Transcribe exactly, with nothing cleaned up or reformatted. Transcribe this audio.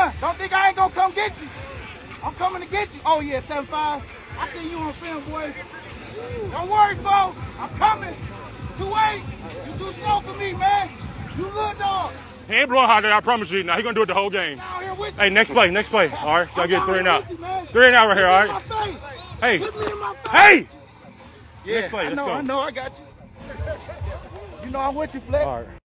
one. Don't think I ain't gonna come get you. I'm coming to get you. Oh yeah, seven five. I see you on the film, boy. Don't worry, foe. I'm coming. two eight. You too slow for me, man. You little dog. He ain't blowing hot, I promise you. Now he's gonna do it the whole game. Hey, next play, next play. All right, y'all get three and out. Three and out right here, all right. Hey, hey. Yeah, let's play. Let's I know, go. I know, I got you. You know I'm with you, Fletcher. All right.